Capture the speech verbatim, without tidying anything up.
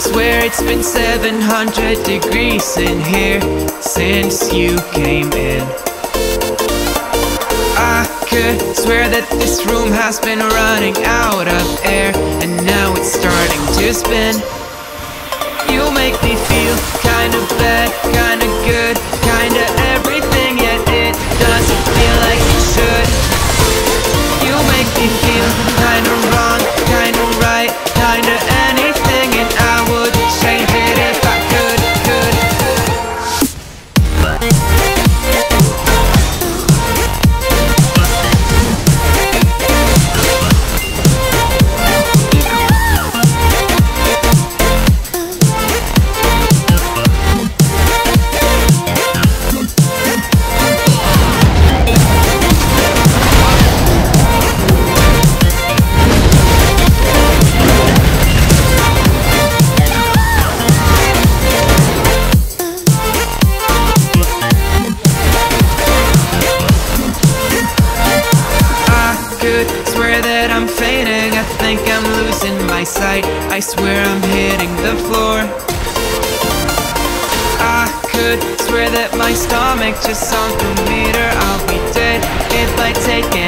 Swear it's been seven hundred degrees in here since you came in. I could swear that this room has been running out of air, and now it's starting to spin. You make me feel kinda bad, kinda good, kinda everything, yet it doesn't feel like it should. You make me feel kinda wrong, kinda right, kinda anything, and I would change it if I could, could. I swear I'm hitting the floor. I could swear that my stomach just sunk a meter. I'll be dead if I take it.